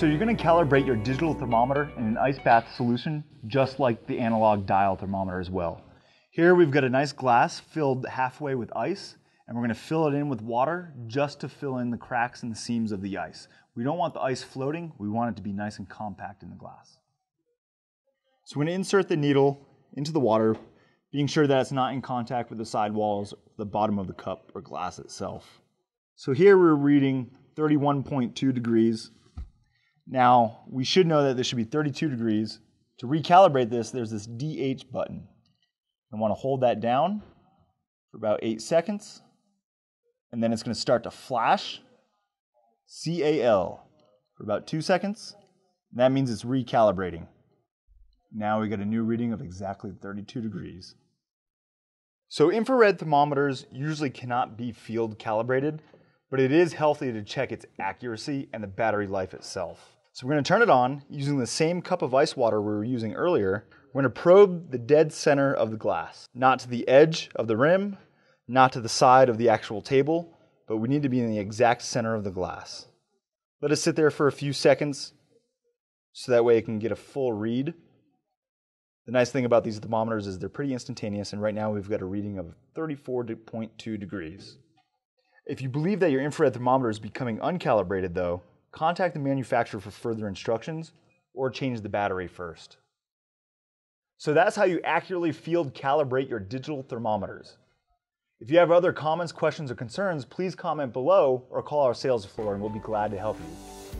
So you're going to calibrate your digital thermometer in an ice bath solution just like the analog dial thermometer as well. Here we've got a nice glass filled halfway with ice, and we're going to fill it in with water just to fill in the cracks and the seams of the ice. We don't want the ice floating, we want it to be nice and compact in the glass. So we're going to insert the needle into the water, being sure that it's not in contact with the side walls, the bottom of the cup or glass itself. So here we're reading 31.2 degrees. Now, we should know that this should be 32 degrees. To recalibrate this, there's this DH button. I want to hold that down for about 8 seconds, and then it's going to start to flash CAL for about 2 seconds. And that means it's recalibrating. Now we get a new reading of exactly 32 degrees. So infrared thermometers usually cannot be field calibrated, but it is healthy to check its accuracy and the battery life itself. So we're going to turn it on using the same cup of ice water we were using earlier. We're going to probe the dead center of the glass, not to the edge of the rim, not to the side of the actual table, but we need to be in the exact center of the glass. Let us sit there for a few seconds so that way it can get a full read. The nice thing about these thermometers is they're pretty instantaneous, and right now we've got a reading of 34.2 degrees. If you believe that your infrared thermometer is becoming uncalibrated though, contact the manufacturer for further instructions or change the battery first. So that's how you accurately field calibrate your digital thermometers. If you have other comments, questions, or concerns, please comment below or call our sales floor and we'll be glad to help you.